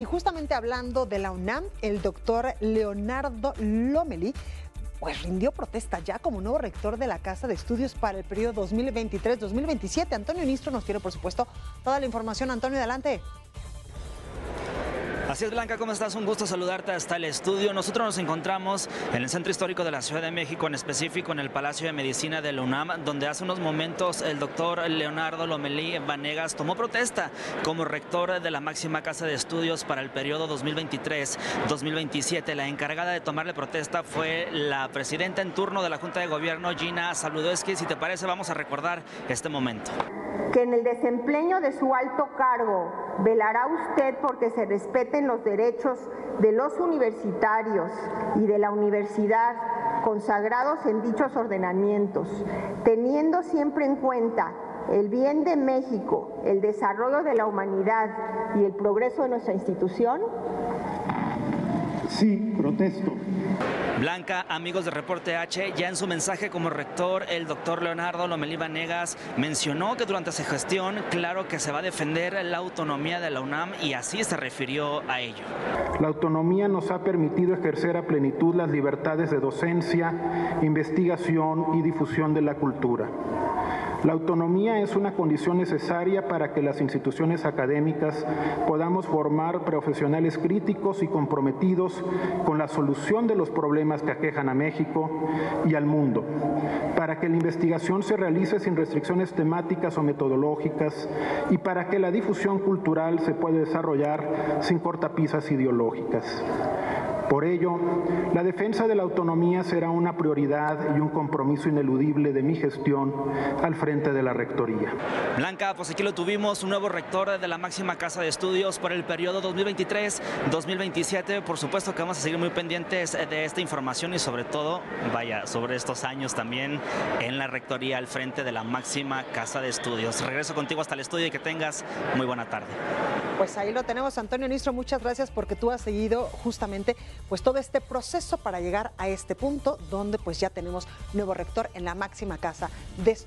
Y justamente hablando de la UNAM, el doctor Leonardo Lomelí pues rindió protesta ya como nuevo rector de la Casa de Estudios para el periodo 2023-2027. Antonio Nistro nos tiene, por supuesto, toda la información. Antonio, adelante. Así es, Blanca, ¿cómo estás? Un gusto saludarte hasta el estudio. Nosotros nos encontramos en el Centro Histórico de la Ciudad de México, en específico en el Palacio de Medicina de la UNAM, donde hace unos momentos el doctor Leonardo Lomelí Vanegas tomó protesta como rector de la máxima Casa de Estudios para el periodo 2023-2027. La encargada de tomarle protesta fue la presidenta en turno de la Junta de Gobierno, Gina Saludoski. Si te parece, vamos a recordar este momento. Que en el desempeño de su alto cargo velará usted porque se respeten los derechos de los universitarios y de la universidad consagrados en dichos ordenamientos, teniendo siempre en cuenta el bien de México, el desarrollo de la humanidad y el progreso de nuestra institución. Sí, protesto. Blanca, amigos de Reporte H, ya en su mensaje como rector, el doctor Leonardo Lomelí Vanegas mencionó que durante su gestión, claro que se va a defender la autonomía de la UNAM y así se refirió a ello. La autonomía nos ha permitido ejercer a plenitud las libertades de docencia, investigación y difusión de la cultura. La autonomía es una condición necesaria para que las instituciones académicas podamos formar profesionales críticos y comprometidos con la solución de los problemas que aquejan a México y al mundo, para que la investigación se realice sin restricciones temáticas o metodológicas y para que la difusión cultural se pueda desarrollar sin cortapisas ideológicas. Por ello, la defensa de la autonomía será una prioridad y un compromiso ineludible de mi gestión al frente de la Rectoría. Blanca, pues aquí lo tuvimos, un nuevo rector de la máxima Casa de Estudios para el periodo 2023-2027. Por supuesto que vamos a seguir muy pendientes de esta información y sobre todo, vaya, sobre estos años también en la Rectoría al frente de la máxima Casa de Estudios. Regreso contigo hasta el estudio y que tengas muy buena tarde. Pues ahí lo tenemos, Antonio Nistro, muchas gracias porque tú has seguido justamente pues todo este proceso para llegar a este punto donde pues ya tenemos nuevo rector en la máxima Casa de Estudios.